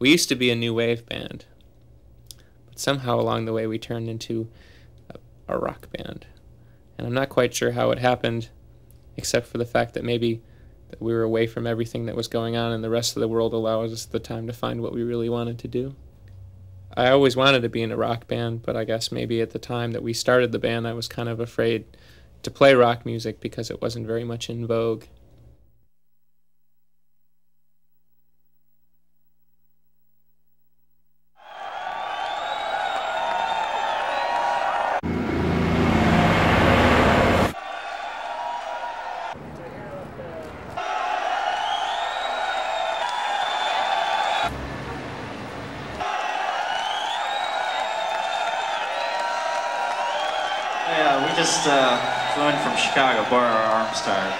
We used to be a new wave band, but somehow along the way we turned into a rock band. And I'm not quite sure how it happened, except for the fact that maybe that we were away from everything that was going on and the rest of the world allowed us the time to find what we really wanted to do. I always wanted to be in a rock band, but I guess maybe at the time that we started the band I was kind of afraid to play rock music because it wasn't very much in vogue. Flew in from Chicago, borrowed our arm star.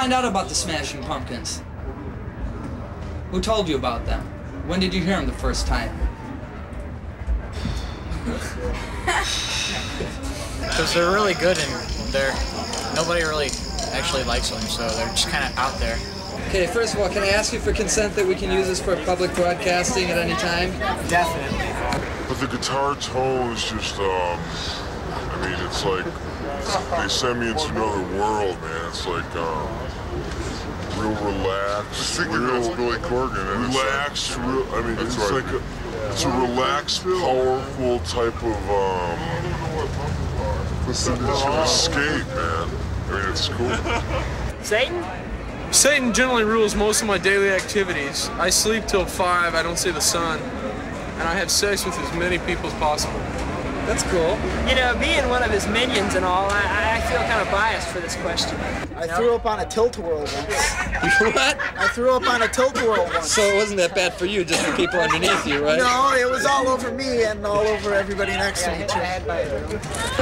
find out about the Smashing Pumpkins? Who told you about them? When did you hear them the first time? Because they're really good and they're, nobody really actually likes them, so they're just kind of out there. Okay, first of all, can I ask you for consent that we can use this for public broadcasting at any time? Definitely. But the guitar tone is just, I mean, it's like, they send me into another world, man. It's like, real relaxed, real Billy Corgan. Relaxed, real, I mean, it's like a, it's a relaxed, powerful type of, it's an escape, man. I mean, it's cool. Satan? Satan generally rules most of my daily activities. I sleep till 5, I don't see the sun, and I have sex with as many people as possible. That's cool. You know, being one of his minions and all, I feel kind of biased for this question. I threw up on a tilt-a-whirl once. What? I threw up on a tilt-a-whirl once. So it wasn't that bad for you, just the people underneath you, right? No, it was all over me and all over everybody next to me, too.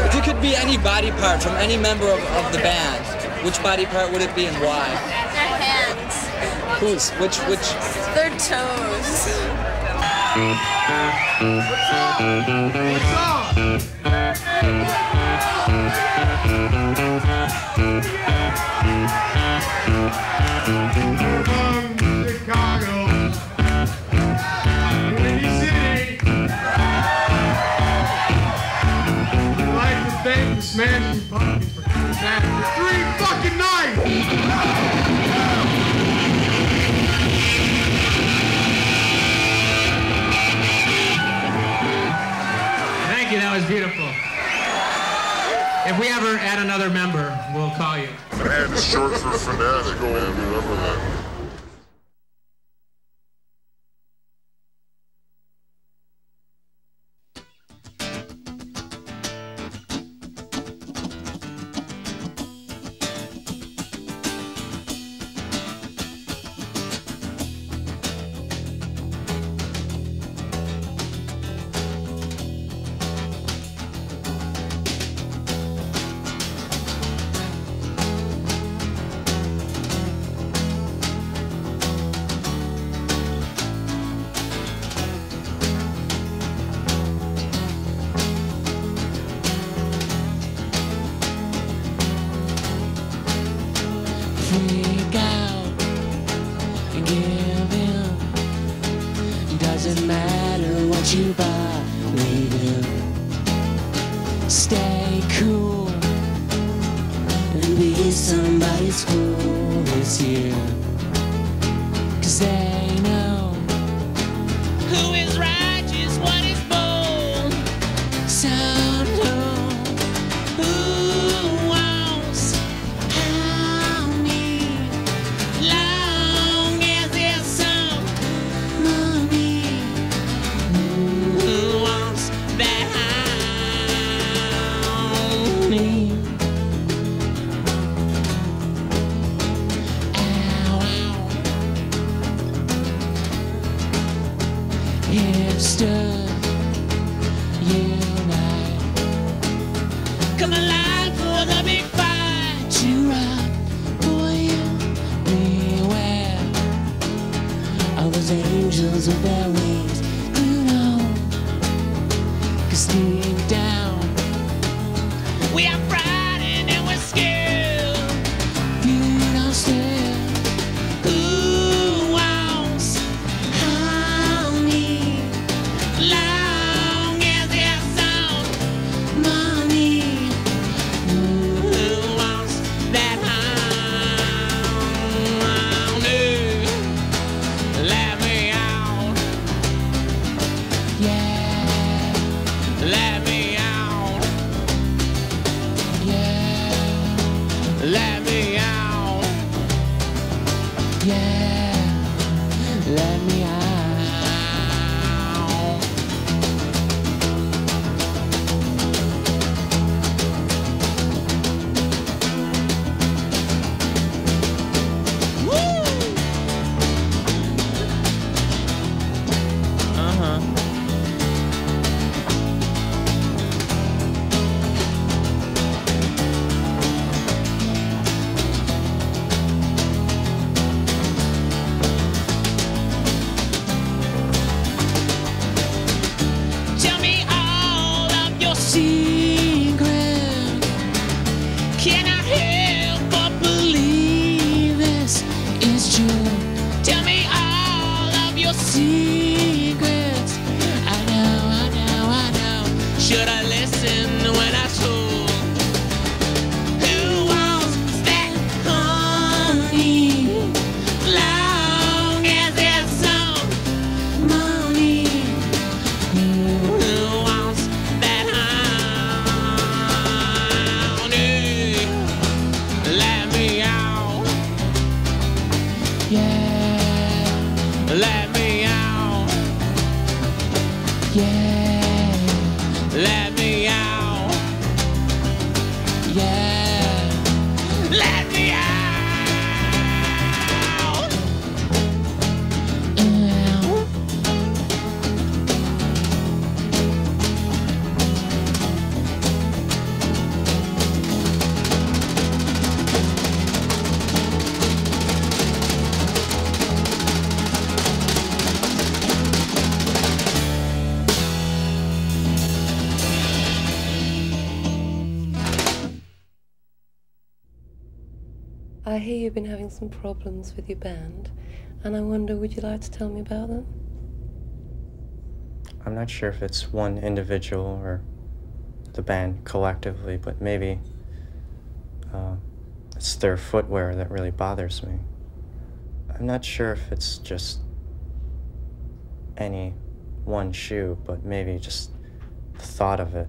If you could be any body part from any member of the band, which body part would it be and why? Their hands. Whose? Which? Their toes. Smashing Pumpkins for coming back for 3 fucking nights! Thank you, that was beautiful. If we ever add another member, we'll call you. Man, it's short for fanatic, go ahead and remember that. secret. Can I help but believe this is true? Tell me all of your secrets. I know, I know, I know. Should I listen when I told? Who wants that honey? Long as there's some money. Who wants that honey? Let me out. Yeah. Let me out. Yeah. Let me out. Yeah. Let me out. I hear you've been having some problems with your band, and I wonder, would you like to tell me about them? I'm not sure if it's one individual or the band collectively, but maybe it's their footwear that really bothers me. I'm not sure if it's just any one shoe, but maybe just the thought of it,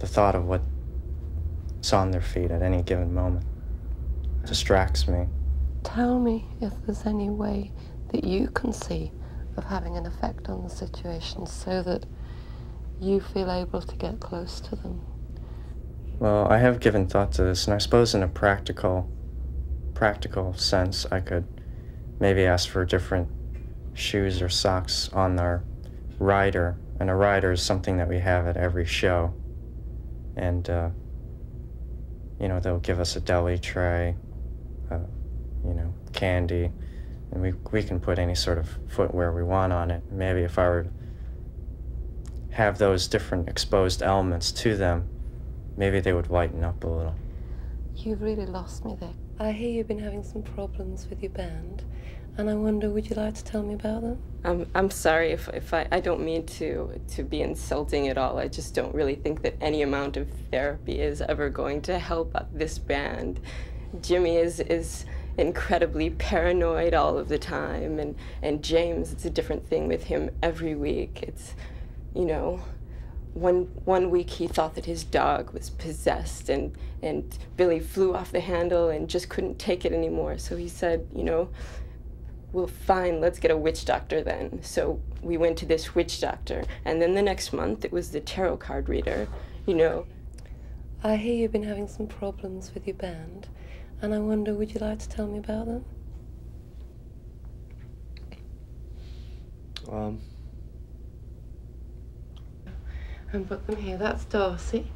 the thought of what's on their feet at any given moment. Distracts me. Tell me if there's any way that you can see of having an effect on the situation so that you feel able to get close to them. Well, I have given thought to this, and I suppose in a practical sense, I could maybe ask for different shoes or socks on our rider, and a rider is something that we have at every show, and you know, they'll give us a deli tray, you know, candy, and we can put any sort of footwear we want on it. Maybe if I were to have those different exposed elements to them, maybe they would lighten up a little. You've really lost me there. I hear you've been having some problems with your band, and I wonder, would you like to tell me about them? I'm sorry if I don't mean to be insulting at all. I just don't really think that any amount of therapy is ever going to help this band. Jimmy is incredibly paranoid all of the time, and James, it's a different thing with him every week. It's, you know, one week he thought that his dog was possessed, and Billy flew off the handle and just couldn't take it anymore. So he said, you know, well, fine, let's get a witch doctor then. So we went to this witch doctor, and then the next month it was the tarot card reader, you know. I hear you've been having some problems with your band, and I wonder, would you like to tell me about them? And put them here. That's Darcy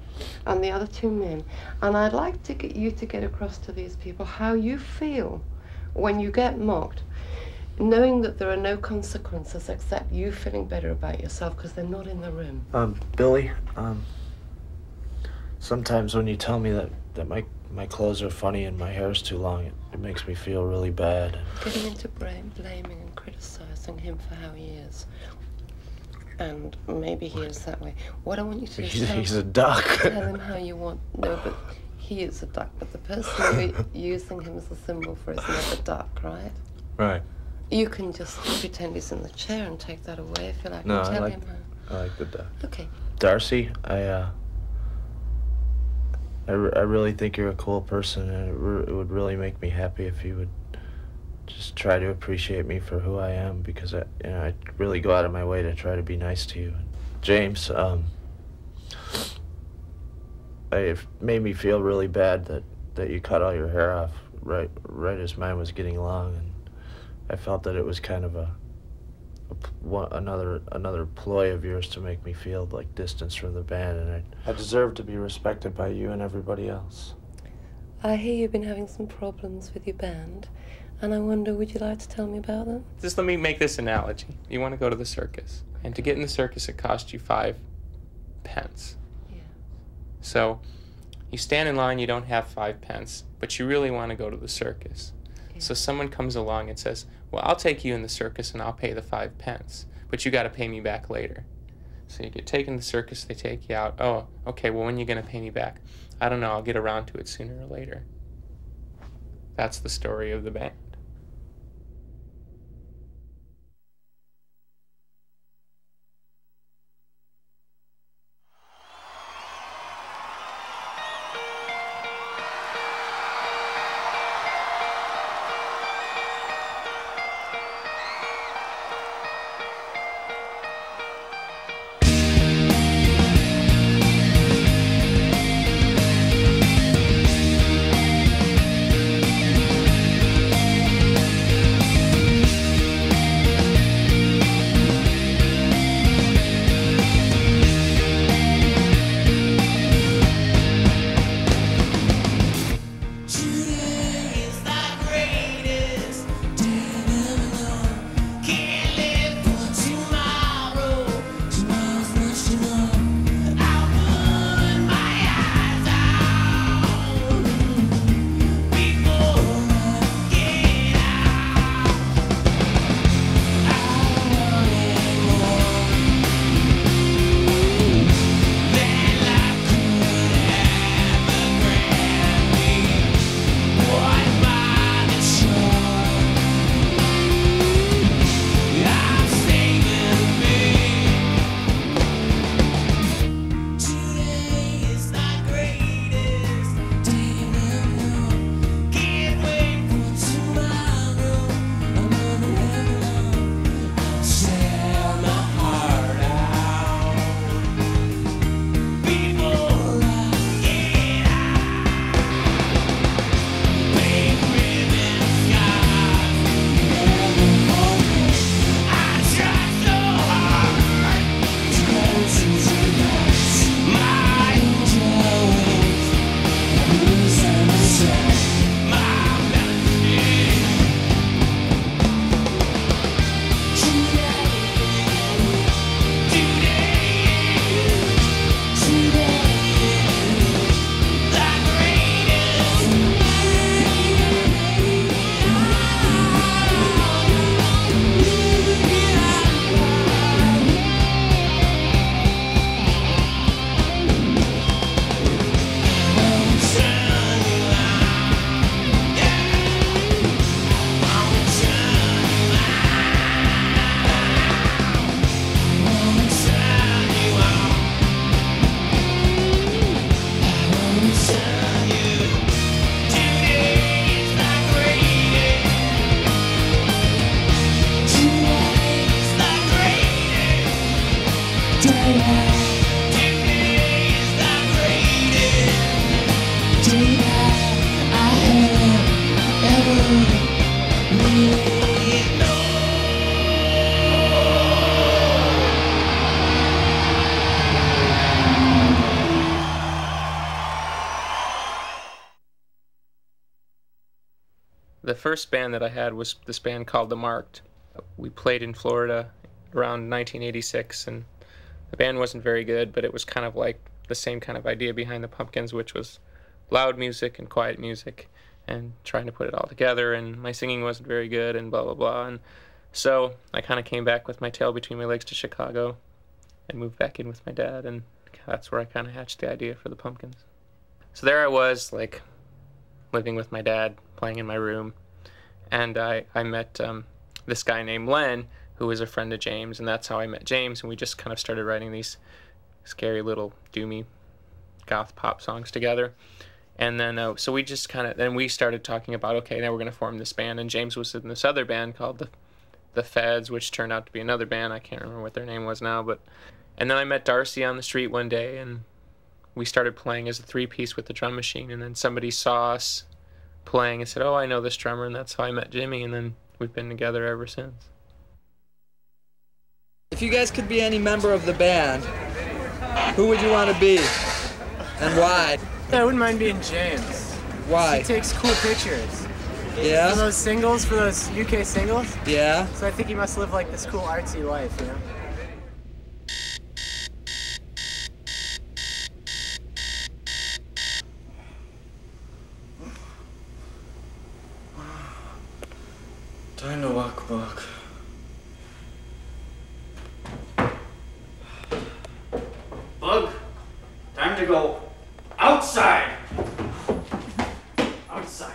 and the other two men. And I'd like to get you to get across to these people how you feel when you get mocked, knowing that there are no consequences except you feeling better about yourself because they're not in the room. Billy, sometimes when you tell me that my clothes are funny and my hair's too long, it makes me feel really bad. Getting into blaming and criticizing him for how he is. And maybe he is that way. What I want you to do is he's a duck. Tell him how you want. No, but he is a duck. But the person using him as a symbol for is another duck, right? Right. You can just pretend he's in the chair and take that away if you like. No, tell him how. I like the duck. Okay. Darcy, I really think you're a cool person, and it would really make me happy if you would just try to appreciate me for who I am, because I really go out of my way to try to be nice to you. James, it made me feel really bad that you cut all your hair off right as mine was getting long, and I felt that it was kind of another ploy of yours to make me feel like distance from the band, and I deserve to be respected by you and everybody else. I hear you've been having some problems with your band, and I wonder, would you like to tell me about them? Just let me make this analogy. You want to go to the circus. And to get in the circus, it costs you 5 pence. Yeah. So you stand in line, you don't have 5 pence, but you really want to go to the circus. Yeah. So someone comes along and says, well, I'll take you in the circus and I'll pay the 5 pence, but you got to pay me back later. So you get taken to the circus, they take you out. Oh, okay, well, when are you going to pay me back? I don't know, I'll get around to it sooner or later. That's the story of the band. The first band that I had was this band called The Marked. We played in Florida around 1986, and the band wasn't very good, but it was kind of like the same kind of idea behind the Pumpkins, which was loud music and quiet music and trying to put it all together, and my singing wasn't very good and blah, blah, blah. And so I kind of came back with my tail between my legs to Chicago and moved back in with my dad, and that's where I kind of hatched the idea for the Pumpkins. So there I was, like, living with my dad, playing in my room, and I met this guy named Len, who was a friend of James, and that's how I met James, and we just kind of started writing these scary little doomy goth pop songs together. And then so we just kind of, then we started talking about, okay, now we're going to form this band, and James was in this other band called the Feds, which turned out to be another band. I can't remember what their name was now, but, and then I met Darcy on the street one day, and we started playing as a three-piece with the drum machine, and then somebody saw us playing and said, oh, I know this drummer, and that's how I met Jimmy, and then we've been together ever since. If you guys could be any member of the band, who would you want to be, and why? I wouldn't mind being James. Why? He takes cool pictures. Yeah? For those singles, for those UK singles. Yeah? So I think he must live like this cool artsy life, you know? time to go outside. Outside.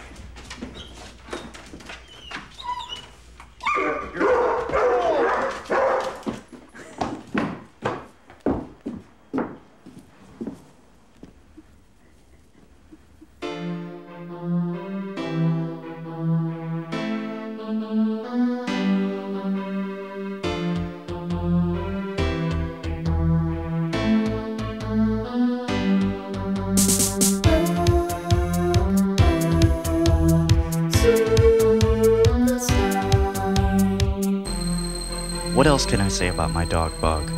What else can I say about my dog Bug?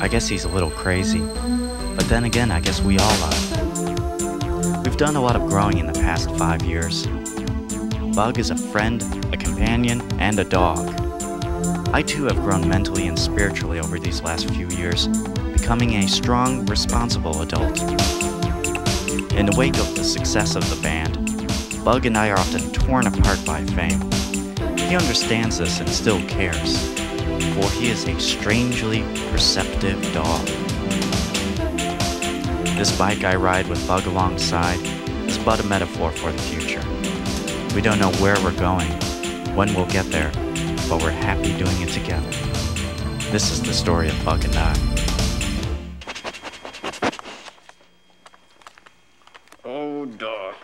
I guess he's a little crazy, but then again I guess we all are. We've done a lot of growing in the past 5 years. Bug is a friend, a companion, and a dog. I too have grown mentally and spiritually over these last few years, becoming a strong, responsible adult. In the wake of the success of the band, Bug and I are often torn apart by fame. He understands this and still cares, for he is a strangely perceptive dog. This bike I ride with Bug alongside is but a metaphor for the future. We don't know where we're going, when we'll get there, but we're happy doing it together. This is the story of Bug and I. Oh, Doc.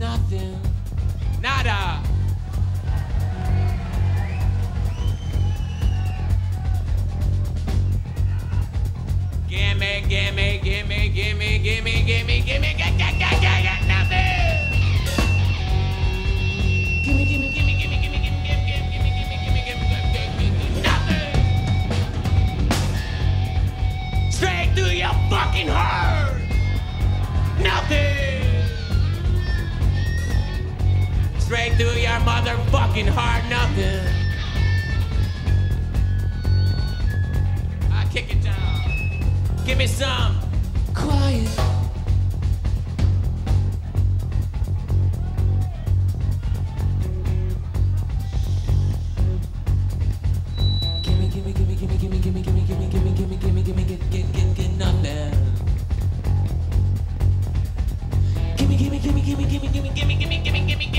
nothing. Nada. Gimme, gimme, gimme, gimme, gimme, gimme, gimme, get nothing. Gimme, gimme, gimme, gimme, gimme, gimme, gimme, gimme, gimme, gimme, gimme, gimme, nothing. Straight through your fucking heart. Nothing. Straight through your motherfucking heart, nothing. I kick it down. Give me some quiet. Gimme, gimme, gimme, gimme, gimme, gimme, gimme, gimme, gimme, gimme, gimme, gimme, get nothing. Gimme, gimme, gimme, gimme, gimme, gimme, gimme, gimme, gimme, gimme, gimme.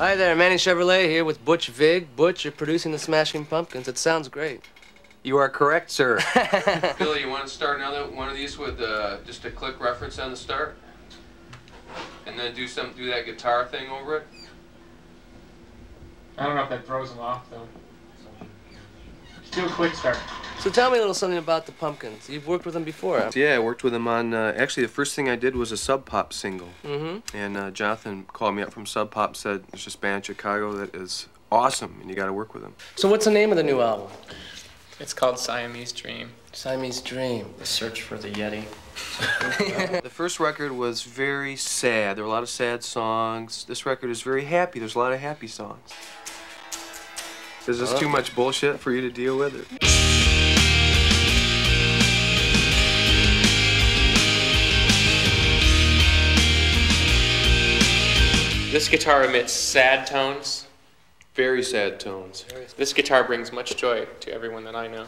Hi there, Manny Chevrolet here with Butch Vig. Butch, you're producing the Smashing Pumpkins. It sounds great. You are correct, sir. Billy, you want to start another one of these with just a click reference on the start? And then do some, do that guitar thing over it? I don't know if that throws them off, though. Just do a quick start. So tell me a little something about the Pumpkins. You've worked with them before. Yeah, I worked with them on, actually the first thing I did was a Sub Pop single. Mm-hmm. And Jonathan called me up from Sub Pop, said, there's this band in Chicago that is awesome, and you got to work with them. So what's the name of the new album? It's called Siamese Dream. Siamese Dream. The Search for the Yeti. The first record was very sad. There were a lot of sad songs. This record is very happy. There's a lot of happy songs. Is this too much bullshit for you to deal with? This guitar emits sad tones. Very sad tones. This guitar brings much joy to everyone that I know.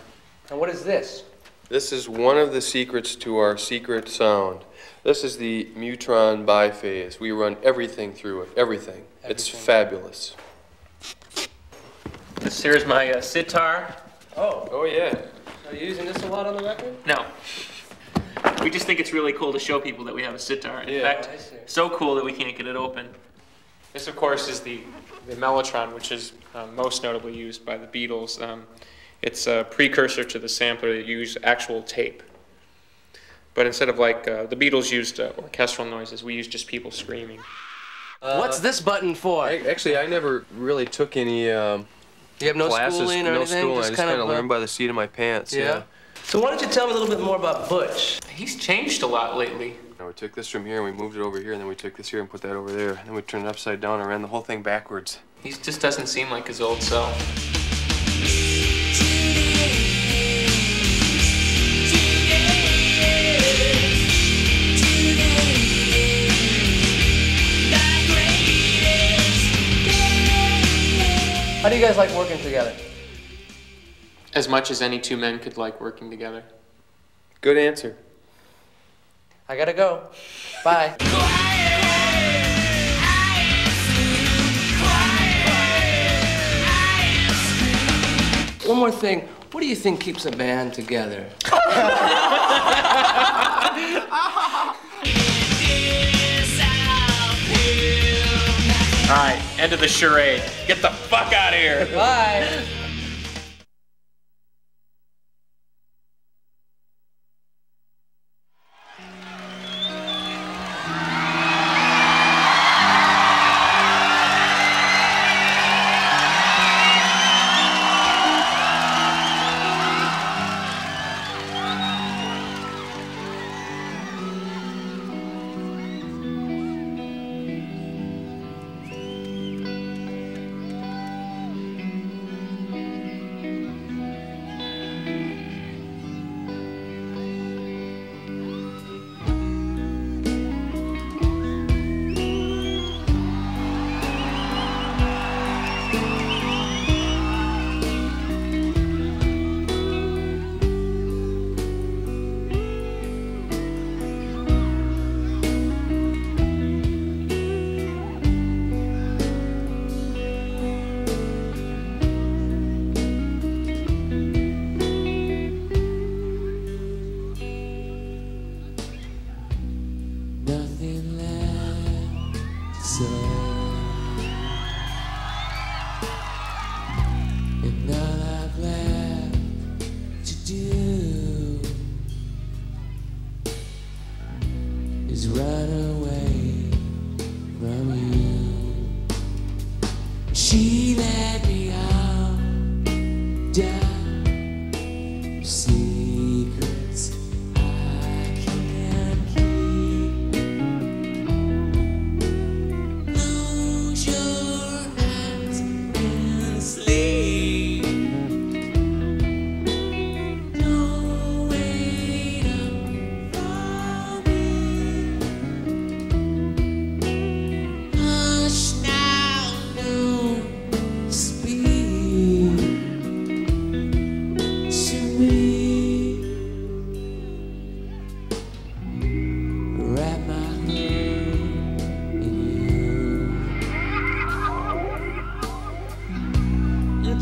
And what is this? This is one of the secrets to our secret sound. This is the Mutron biphase. We run everything through it, everything. It's fabulous. This here's my sitar. Oh. Oh, yeah. Are you using this a lot on the record? No. We just think it's really cool to show people that we have a sitar. In fact, so cool that we can't get it open. This, of course, is the Mellotron, which is most notably used by the Beatles. It's a precursor to the sampler that used actual tape. But instead of like, the Beatles used orchestral noises, we used just people screaming. What's this button for? Actually, I never really took any you have no classes, schooling or anything? No schooling, I just kind of learned by the seat of my pants. Yeah. So why don't you tell me a little bit more about Butch? He's changed a lot lately. We took this from here and we moved it over here, and then we took this here and put that over there, and then we turned it upside down and ran the whole thing backwards. He just doesn't seem like his old self. How do you guys like working together? As much as any two men could like working together. Good answer. I gotta go. Bye. One more thing. What do you think keeps a band together? All right, end of the charade. Get the fuck out of here. Bye.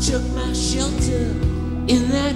Took my shelter in that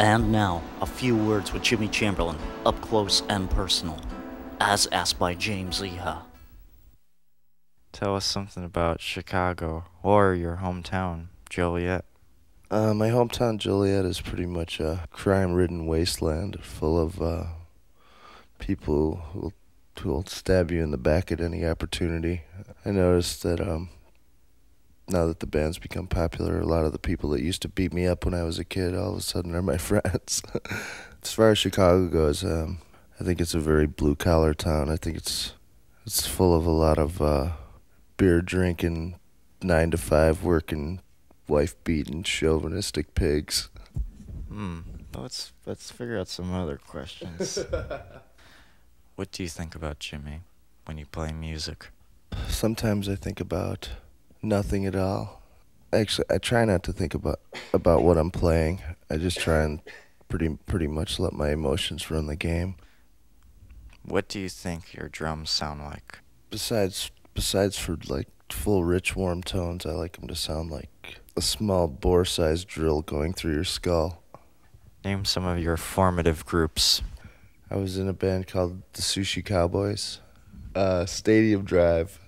And now, a few words with Jimmy Chamberlin, up close and personal, as asked by James Iha. Tell us something about Chicago, or your hometown, Joliet. My hometown, Joliet, is pretty much a crime-ridden wasteland full of people who'll stab you in the back at any opportunity. I noticed that now that the band's become popular, a lot of the people that used to beat me up when I was a kid all of a sudden are my friends. As far as Chicago goes, I think it's a very blue-collar town. I think it's full of a lot of beer-drinking, 9-to-5 working, wife-beating, chauvinistic pigs. Well, let's figure out some other questions. What do you think about Jimmy when you play music? Sometimes I think about nothing at all. Actually, I try not to think about what I'm playing. I just try and pretty much let my emotions run the game. What do you think your drums sound like? Besides for like full rich warm tones, I like them to sound like a small bore-sized drill going through your skull. Name some of your formative groups. I was in a band called the Sushi Cowboys, Stadium Drive,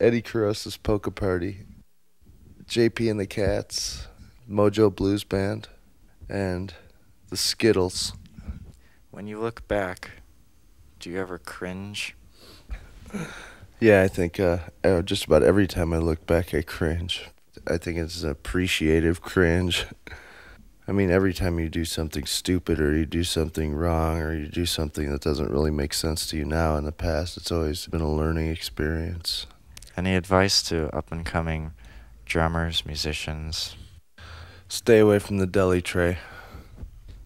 Eddie Carosa's Poker Party, JP and the Cats, Mojo Blues Band, and the Skittles. When you look back, do you ever cringe? Yeah, I think just about every time I look back, I cringe. I think it's an appreciative cringe. I mean, every time you do something stupid or you do something wrong or you do something that doesn't really make sense to you now in the past, it's always been a learning experience. Any advice to up-and-coming drummers, musicians? Stay away from the deli tray.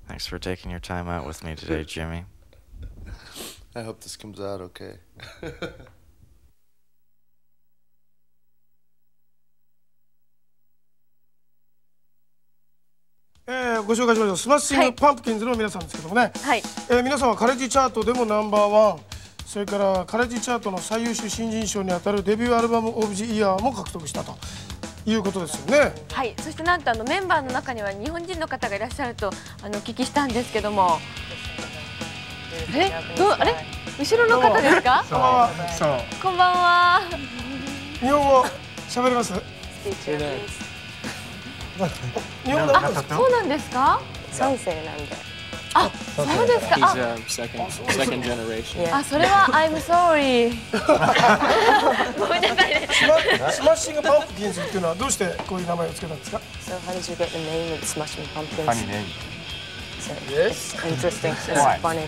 Thanks for taking your time out with me today, Jimmy. I hope this comes out okay.ご紹介しましょう。スマッシングパンプキンズの皆さんですけどもね、はい皆さんはカレッジチャートでもナンバー1、それからカレッジチャートの最優秀新人賞にあたるデビューアルバムオブジイヤーも獲得したということですよね。はい、そしてなんとメンバーの中には日本人の方がいらっしゃるとお聞きしたんですけども、あれ後ろの方ですか？こんばんは。日本語喋れます？そうなんですか？三世なんで。あ、そうですか。あ、それは I'm sorry。ごめんなさいね。スマッシングパンプキンズっていうのはどうしてこういう名前をつけたんですか？Yes. Interesting. It's funny.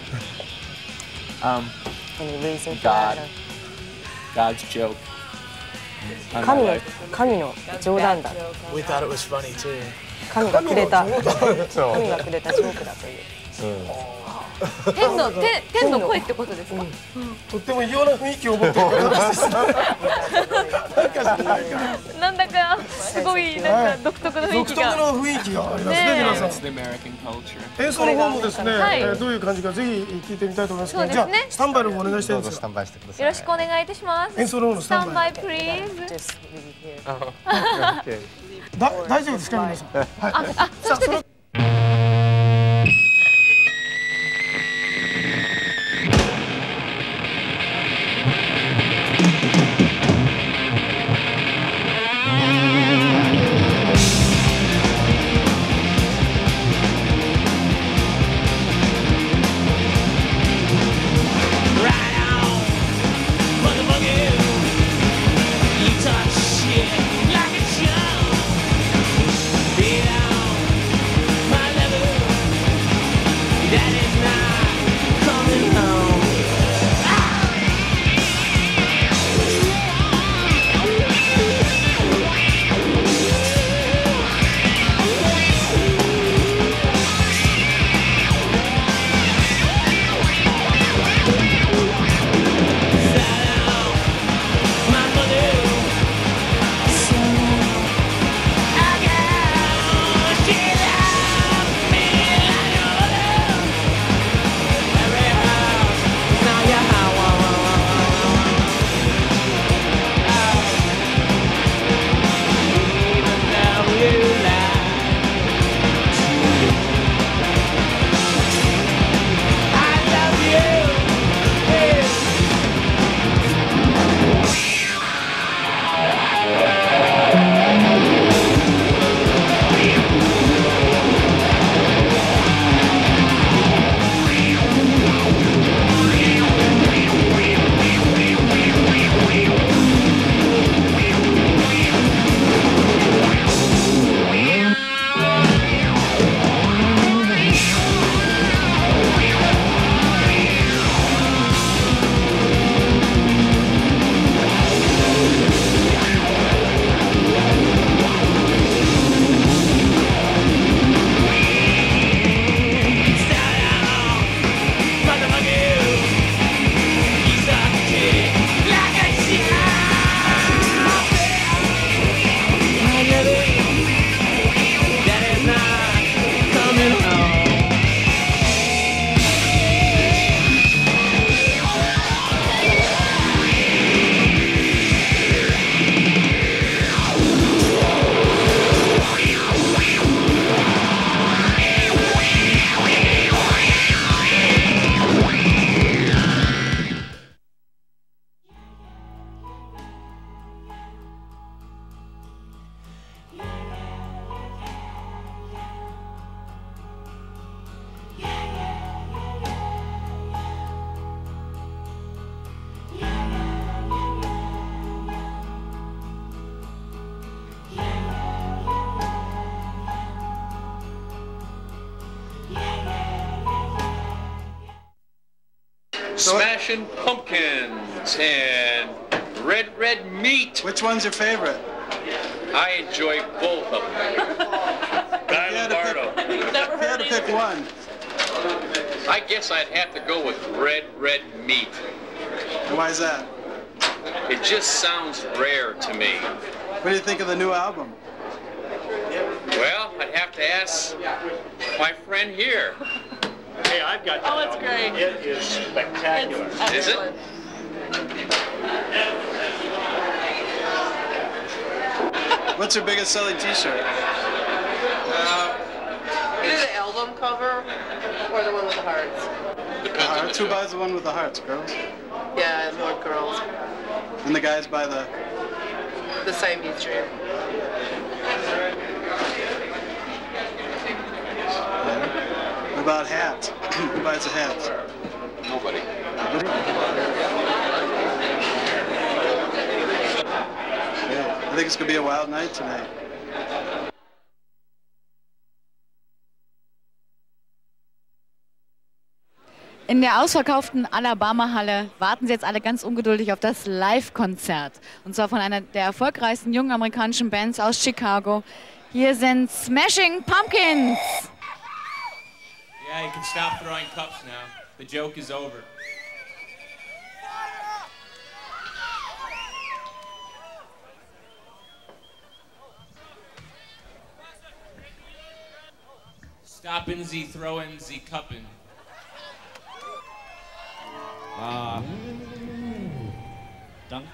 Any reason for that? God's joke. God's joke. We thought it was funny too. God gave us. God gave us a joke. Heaven's voice. It's what it is. It's very odd feeling. It's the American culture. 演奏の方もですね、どういう感じかぜひ聞いてみたいと思いますけど、じゃあスタンバイをお願いしたいんですよ。よろしくお願いいたします。演奏の方のスタンバイ、プリーズ。大丈夫ですか皆さん。あ、そして。Smashing Pumpkins and Red Red Meat. Which one's your favorite? I enjoy both of them. If you had to pick one, I guess I'd have to go with Red Red Meat. And why is that? It just sounds rare to me. What do you think of the new album? Well, I'd have to ask my friend here. Hey, I've got that. Oh, it's great. It is spectacular. Is it? What's your biggest selling T-shirt? Is it the album cover or the one with the hearts? The hearts? Who buys the one with the hearts? Girls? Yeah, more girls. And the guys buy the? The Siamese Dream. What about hats? Who buys the hats? Nobody. Yeah, I think it's going to be a wild night tonight. In der ausverkauften Alabama Halle warten sie jetzt alle ganz ungeduldig auf das Live-Konzert. Und zwar von einer der erfolgreichsten jungen amerikanischen Bands aus Chicago. Hier sind Smashing Pumpkins. Yeah, you can stop throwing cups now. The joke is over. Stoppin' ze throwin' ze cuppin'. Ah. Danke.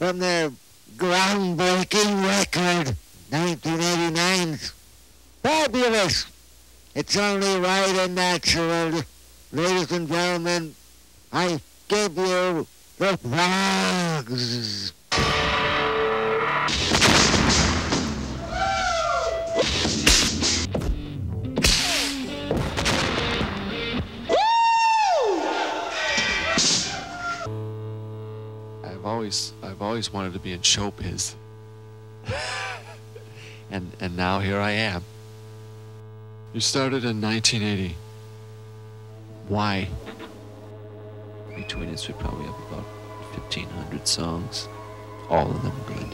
from their groundbreaking record, 1989's fabulous "It's Only Right and Natural." Ladies and gentlemen, I give you The Frogs. I've always wanted to be in showbiz, and now here I am. You started in 1980. Why? Between us, we probably have about 1,500 songs, all of them good.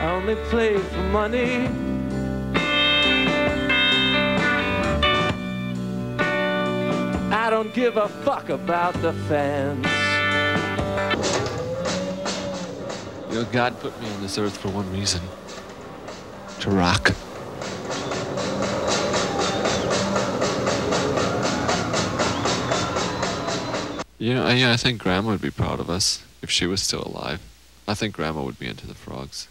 I only play for money. I don't give a fuck about the fans. You know, God put me on this earth for one reason: to rock. You know, I think Grandma would be proud of us if she was still alive. I think Grandma would be into the Frogs.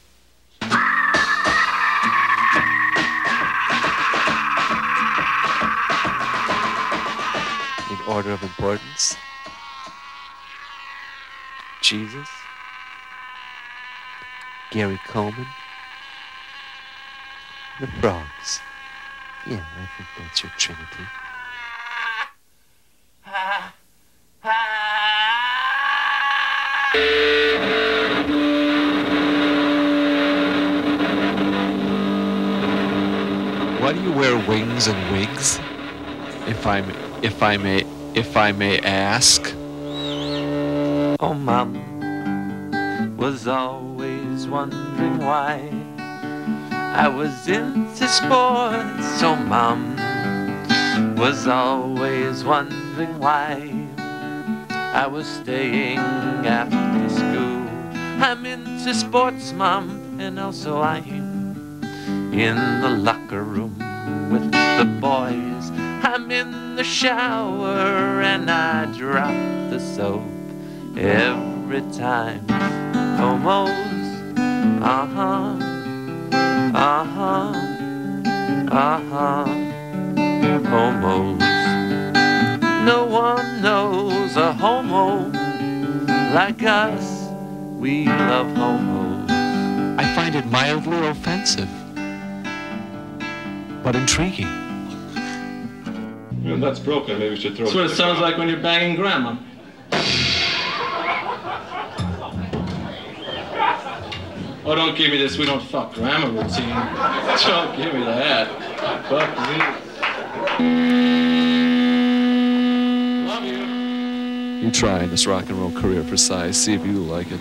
Order of importance: Jesus, Gary Coleman, the Frogs. Yeah, I think that's your trinity. Why do you wear wings and wigs? If I may ask. Oh, Mom was always wondering why I was into sports. Oh, Mom was always wondering why I was staying after school. I'm into sports, Mom, and also I'm in the locker room with the boys. I'm in the shower and I drop the soap every time. Homos, uh-huh, uh-huh, uh-huh, homos. No one knows a homo like us. We love homos. I find it mildly offensive, but intriguing. Well, that's broken. Maybe we should throw it. That's what it sounds like when you're banging Grandma. Oh, don't give me this. We don't fuck Grandma routine. Don't give me that. Fuck me. Love you. You try in this rock and roll career for size. See if you like it.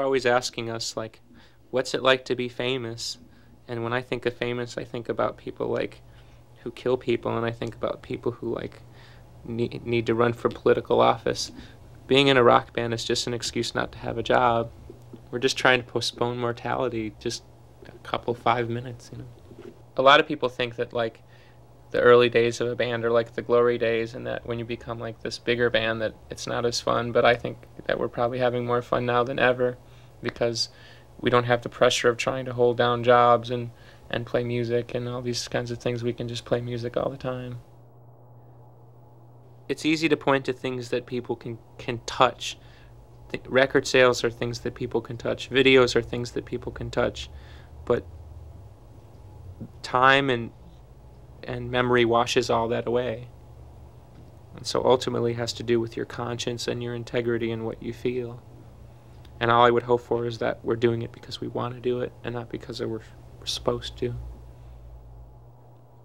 are always asking us, like, what's it like to be famous? And when I think of famous, I think about people, like, who kill people, and I think about people who, like, need to run for political office. Being in a rock band is just an excuse not to have a job. We're just trying to postpone mortality just a couple, 5 minutes, you know. A lot of people think that, like, the early days of a band are like the glory days, and that when you become like this bigger band that it's not as fun, but I think that we're probably having more fun now than ever because we don't have the pressure of trying to hold down jobs and play music and all these kinds of things. We can just play music all the time. It's easy to point to things that people can touch. Record sales are things that people can touch. Videos are things that people can touch. But time and memory washes all that away. And so ultimately it has to do with your conscience and your integrity and what you feel. And all I would hope for is that we're doing it because we want to do it and not because we're supposed to.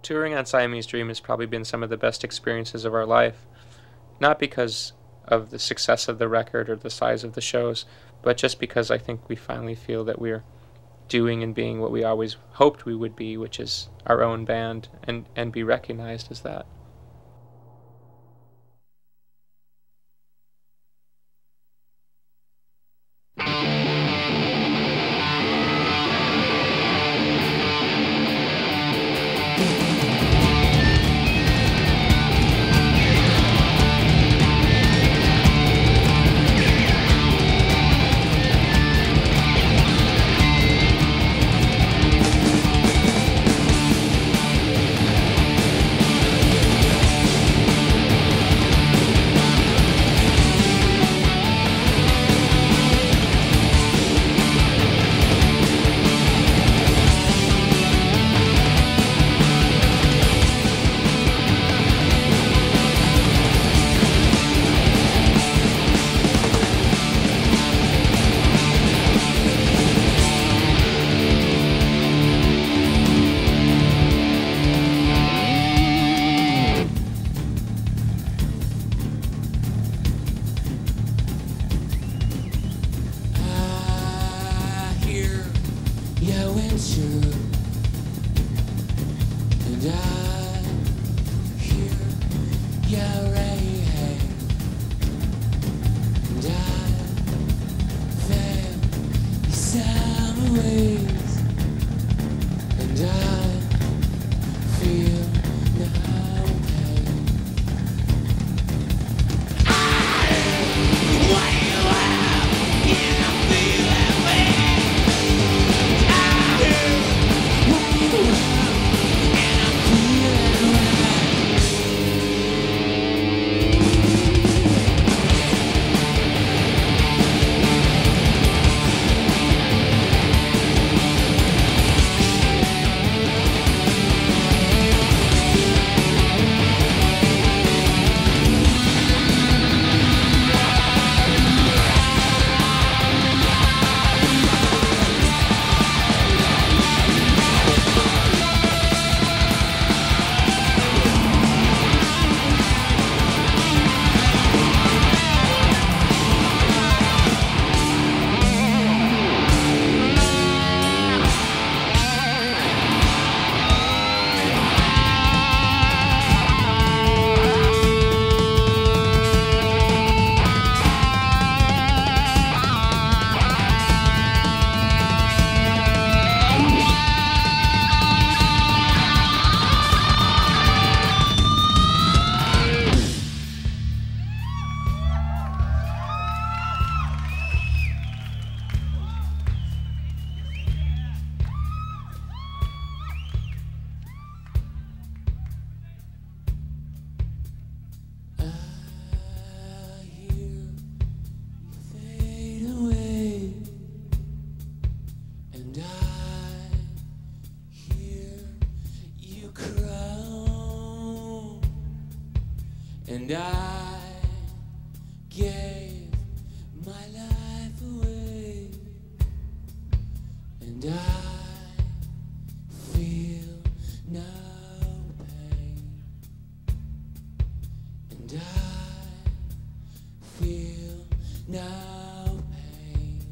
Touring on Siamese Dream has probably been some of the best experiences of our life, not because of the success of the record or the size of the shows, but just because I think we finally feel that we're doing and being what we always hoped we would be, which is our own band, and be recognized as that. I feel no pain.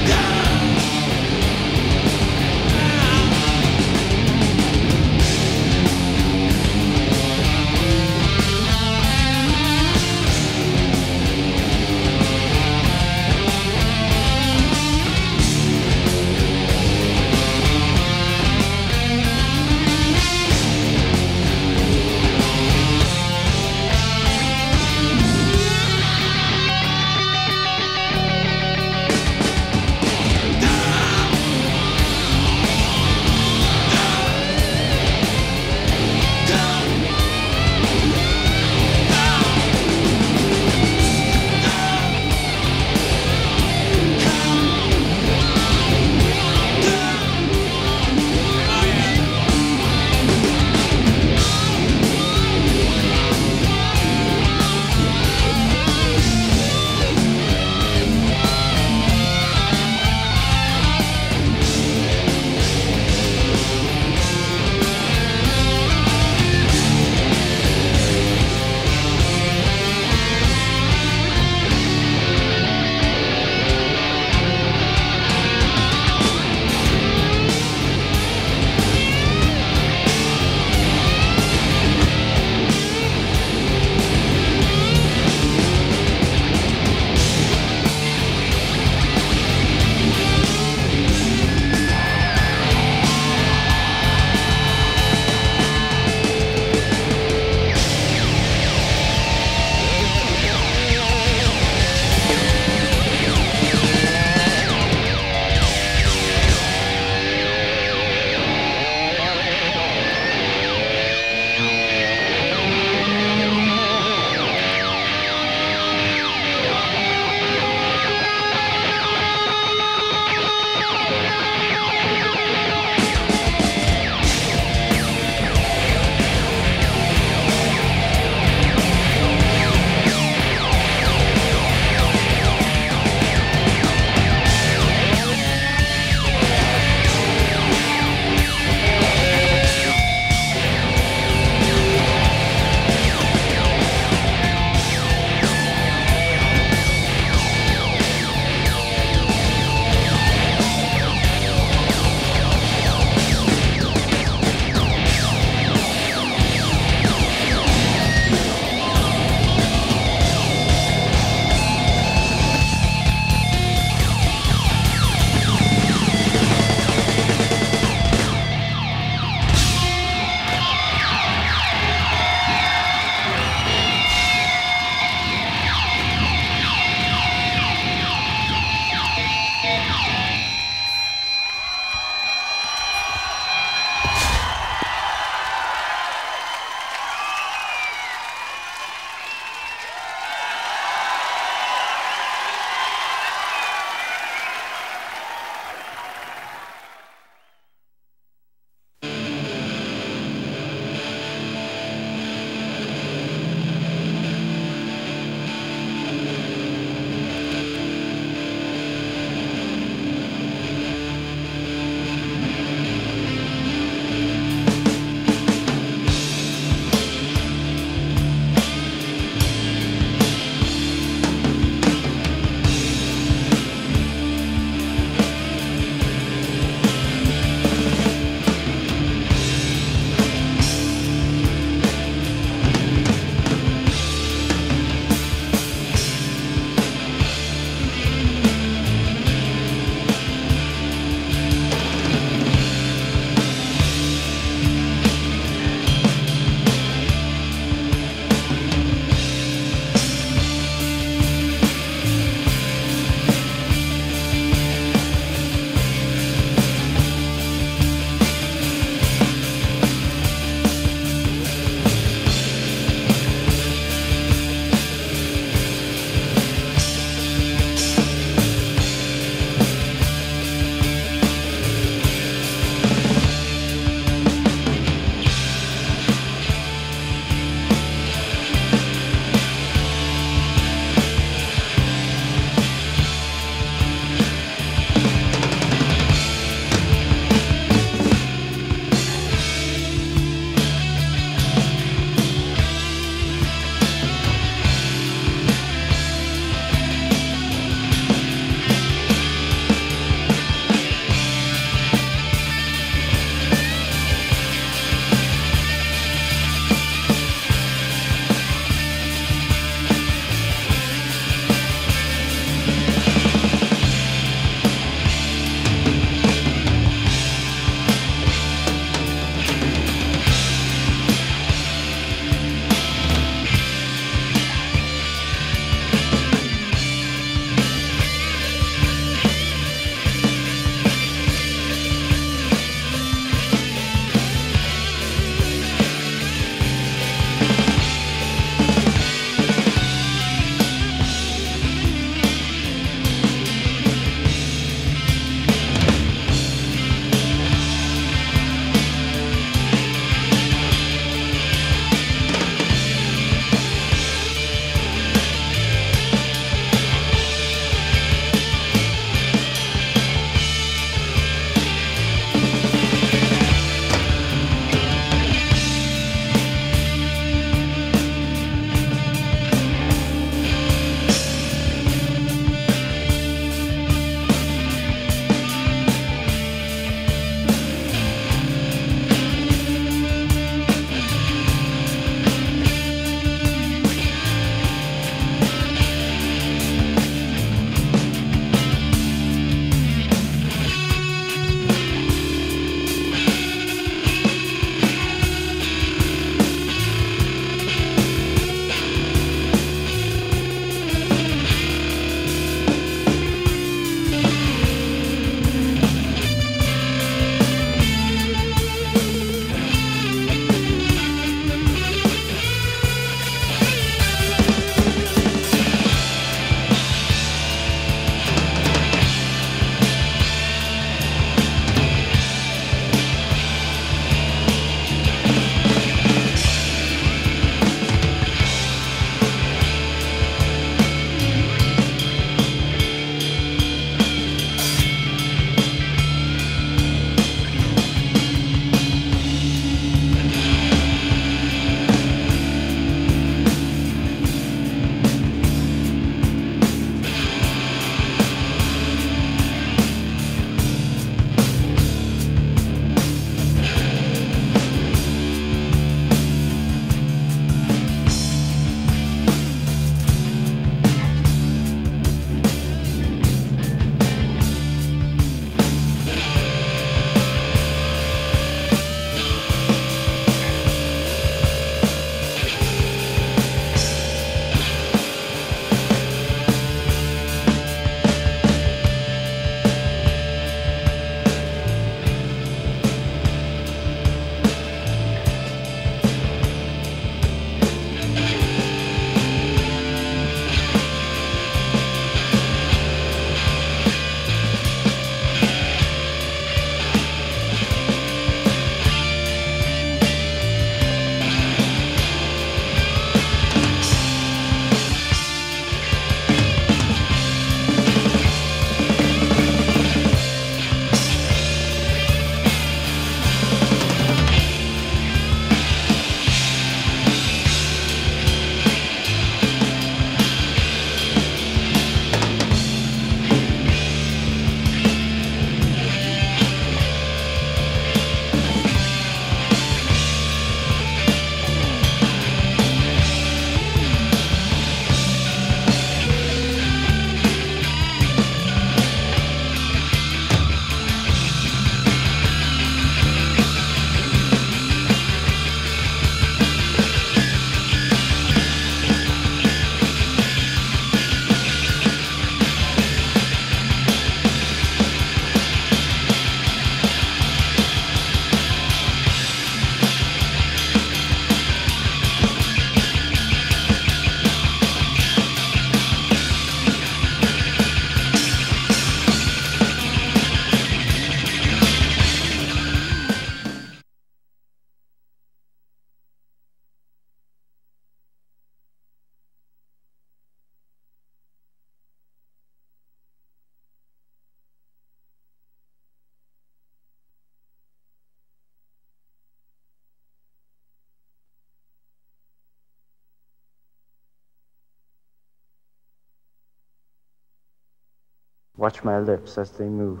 Watch my lips as they move.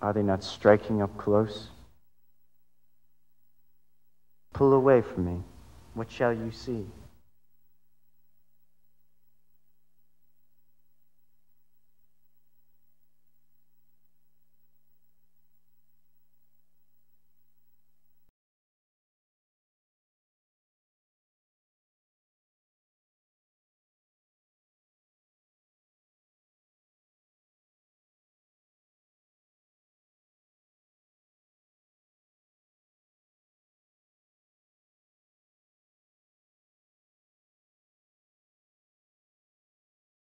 Are they not striking up close? Pull away from me. What shall you see?